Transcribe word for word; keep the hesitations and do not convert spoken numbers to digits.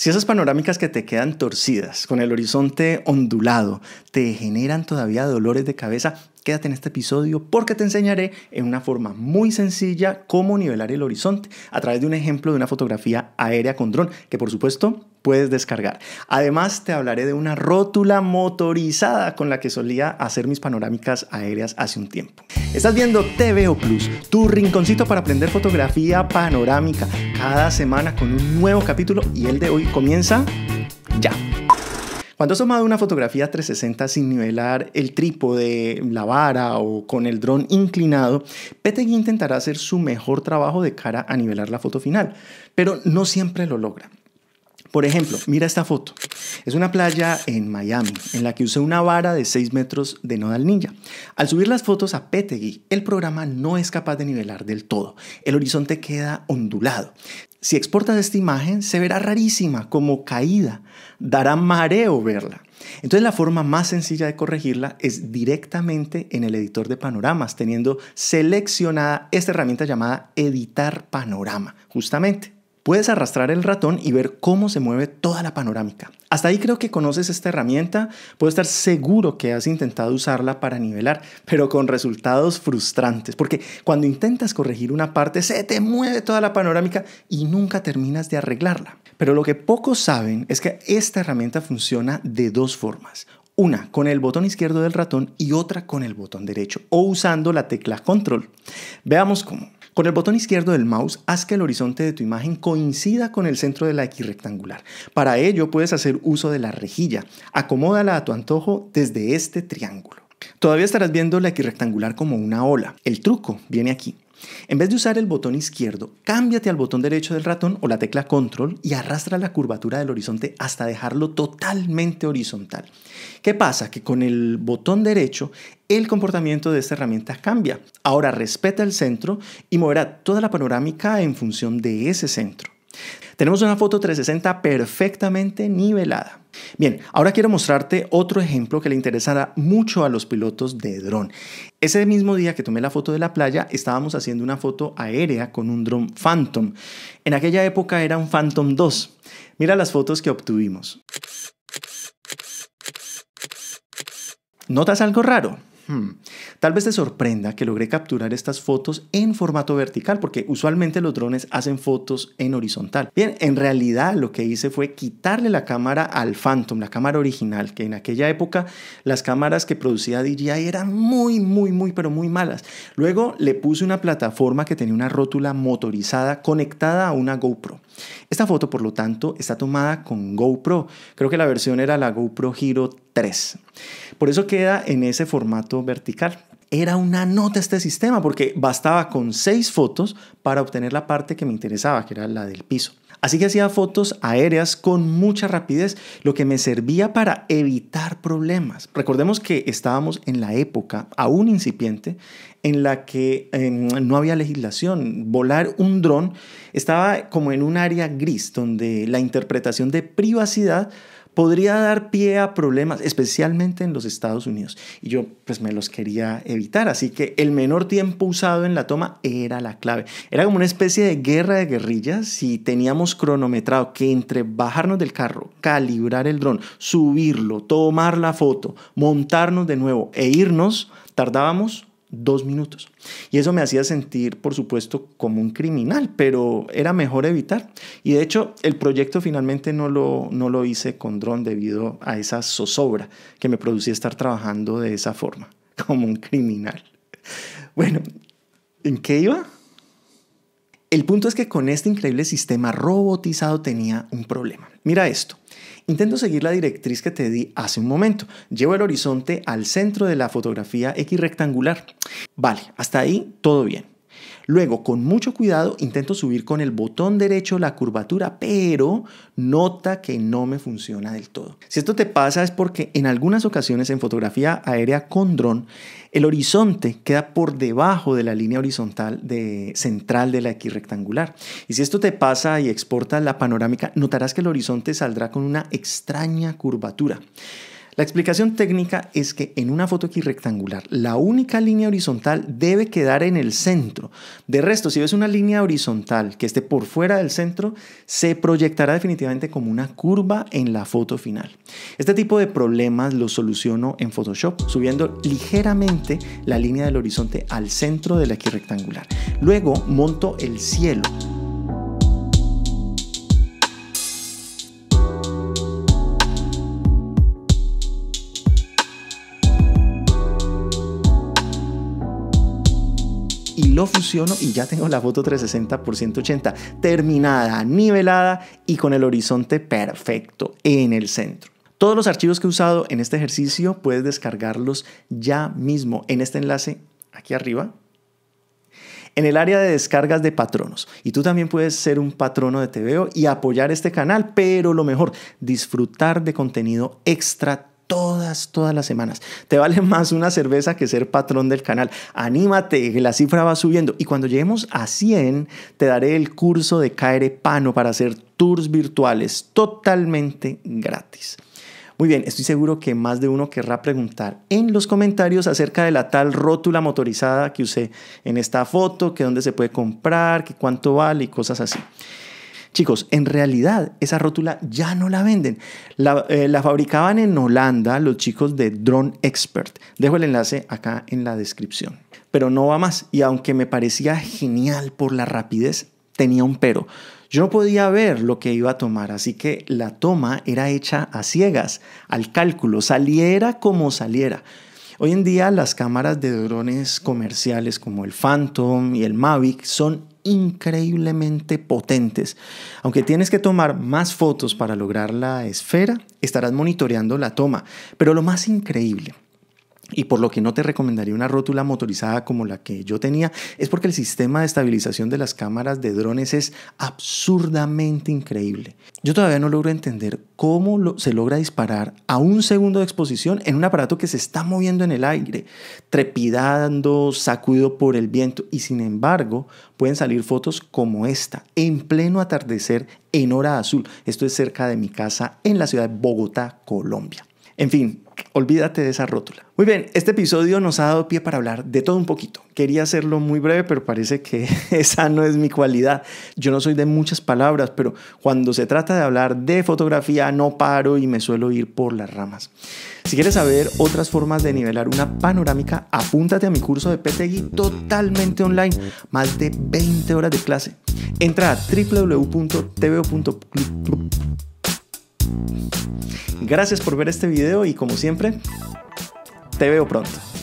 Si esas panorámicas que te quedan torcidas, con el horizonte ondulado, te generan todavía dolores de cabeza, quédate en este episodio porque te enseñaré en una forma muy sencilla cómo nivelar el horizonte a través de un ejemplo de una fotografía aérea con dron que por supuesto puedes descargar. Además te hablaré de una rótula motorizada con la que solía hacer mis panorámicas aéreas hace un tiempo. Estás viendo T V O Plus, tu rinconcito para aprender fotografía panorámica cada semana con un nuevo capítulo y el de hoy comienza ya. Cuando has tomado una fotografía trescientos sesenta sin nivelar el trípode, la vara o con el dron inclinado, P T G U intentará hacer su mejor trabajo de cara a nivelar la foto final, pero no siempre lo logra. Por ejemplo, mira esta foto. Es una playa en Miami, en la que usé una vara de seis metros de Nodal Ninja. Al subir las fotos a P T G U, el programa no es capaz de nivelar del todo. El horizonte queda ondulado. Si exportas esta imagen, se verá rarísima, como caída. Dará mareo verla. Entonces la forma más sencilla de corregirla es directamente en el editor de panoramas, teniendo seleccionada esta herramienta llamada Editar Panorama, justamente. Puedes arrastrar el ratón y ver cómo se mueve toda la panorámica. Hasta ahí creo que conoces esta herramienta. Puedo estar seguro que has intentado usarla para nivelar, pero con resultados frustrantes, porque cuando intentas corregir una parte se te mueve toda la panorámica y nunca terminas de arreglarla. Pero lo que pocos saben es que esta herramienta funciona de dos formas. Una con el botón izquierdo del ratón y otra con el botón derecho o usando la tecla Control. Veamos cómo. Con el botón izquierdo del mouse, haz que el horizonte de tu imagen coincida con el centro de la equirrectangular. Para ello, puedes hacer uso de la rejilla. Acomódala a tu antojo desde este triángulo. Todavía estarás viendo la equirrectangular como una ola. El truco viene aquí. En vez de usar el botón izquierdo, cámbiate al botón derecho del ratón o la tecla Control y arrastra la curvatura del horizonte hasta dejarlo totalmente horizontal. ¿Qué pasa? Que con el botón derecho el comportamiento de esta herramienta cambia. Ahora respeta el centro y moverá toda la panorámica en función de ese centro. Tenemos una foto trescientos sesenta perfectamente nivelada. Bien, ahora quiero mostrarte otro ejemplo que le interesará mucho a los pilotos de dron. Ese mismo día que tomé la foto de la playa, estábamos haciendo una foto aérea con un dron Phantom. En aquella época era un Phantom dos. Mira las fotos que obtuvimos. ¿Notas algo raro? Hmm. Tal vez te sorprenda que logré capturar estas fotos en formato vertical, porque usualmente los drones hacen fotos en horizontal. Bien, en realidad lo que hice fue quitarle la cámara al Phantom, la cámara original, que en aquella época las cámaras que producía D J I eran muy, muy, muy, pero muy malas. Luego le puse una plataforma que tenía una rótula motorizada conectada a una GoPro. Esta foto, por lo tanto, está tomada con GoPro. Creo que la versión era la GoPro Hero tres. Por eso queda en ese formato vertical. Era una nota este sistema porque bastaba con seis fotos para obtener la parte que me interesaba, que era la del piso. Así que hacía fotos aéreas con mucha rapidez, lo que me servía para evitar problemas. Recordemos que estábamos en la época, aún incipiente, en la que eh, no había legislación. Volar un dron estaba como en un área gris, donde la interpretación de privacidad podría dar pie a problemas, especialmente en los Estados Unidos. Y yo pues me los quería evitar, así que el menor tiempo usado en la toma era la clave. Era como una especie de guerra de guerrillas y teníamos cronometrado que entre bajarnos del carro, calibrar el dron, subirlo, tomar la foto, montarnos de nuevo e irnos, tardábamos dos minutos. Y eso me hacía sentir, por supuesto, como un criminal, pero era mejor evitar. Y de hecho, el proyecto finalmente no lo, no lo hice con dron debido a esa zozobra que me producía estar trabajando de esa forma, como un criminal. Bueno, ¿en qué iba? El punto es que con este increíble sistema robotizado tenía un problema. Mira esto. Intento seguir la directriz que te di hace un momento. Llevo el horizonte al centro de la fotografía equirrectangular. Vale, hasta ahí todo bien. Luego, con mucho cuidado, intento subir con el botón derecho la curvatura, pero nota que no me funciona del todo. Si esto te pasa es porque en algunas ocasiones en fotografía aérea con dron, el horizonte queda por debajo de la línea horizontal de, central de la equirrectangular. Y si esto te pasa y exportas la panorámica, notarás que el horizonte saldrá con una extraña curvatura. La explicación técnica es que en una foto equirectangular la única línea horizontal debe quedar en el centro. De resto, si ves una línea horizontal que esté por fuera del centro, se proyectará definitivamente como una curva en la foto final. Este tipo de problemas los soluciono en Photoshop subiendo ligeramente la línea del horizonte al centro de la equirectangular. Luego monto el cielo. Y lo fusiono y ya tengo la foto trescientos sesenta por ciento ochenta terminada, nivelada y con el horizonte perfecto en el centro. Todos los archivos que he usado en este ejercicio puedes descargarlos ya mismo en este enlace aquí arriba, en el área de descargas de patronos. Y tú también puedes ser un patrono de T V O y apoyar este canal, pero lo mejor, disfrutar de contenido extra Todas, todas las semanas. Te vale más una cerveza que ser patrón del canal. Anímate, que la cifra va subiendo. Y cuando lleguemos a cien, te daré el curso de KRPano para hacer tours virtuales totalmente gratis. Muy bien, estoy seguro que más de uno querrá preguntar en los comentarios acerca de la tal rótula motorizada que usé en esta foto, que dónde se puede comprar, que cuánto vale y cosas así. Chicos, en realidad esa rótula ya no la venden. La, eh, la fabricaban en Holanda los chicos de Drone Expert. Dejo el enlace acá en la descripción. Pero no va más. Y aunque me parecía genial por la rapidez, tenía un pero. Yo no podía ver lo que iba a tomar, así que la toma era hecha a ciegas, al cálculo, saliera como saliera. Hoy en día las cámaras de drones comerciales como el Phantom y el Mavic son increíblemente potentes. Aunque tienes que tomar más fotos para lograr la esfera, estarás monitoreando la toma. Pero lo más increíble, y por lo que no te recomendaría una rótula motorizada como la que yo tenía, es porque el sistema de estabilización de las cámaras de drones es absurdamente increíble. Yo todavía no logro entender cómo lo, se logra disparar a un segundo de exposición en un aparato que se está moviendo en el aire, trepidando, sacudido por el viento, y sin embargo pueden salir fotos como esta, en pleno atardecer, en hora azul. Esto es cerca de mi casa, en la ciudad de Bogotá, Colombia. En fin, olvídate de esa rótula. Muy bien, este episodio nos ha dado pie para hablar de todo un poquito. Quería hacerlo muy breve, pero parece que esa no es mi cualidad. Yo no soy de muchas palabras, pero cuando se trata de hablar de fotografía no paro y me suelo ir por las ramas. Si quieres saber otras formas de nivelar una panorámica, apúntate a mi curso de P T G U totalmente online. Más de veinte horas de clase. Entra a w w w punto t v o punto club. Gracias por ver este video y como siempre, te veo pronto.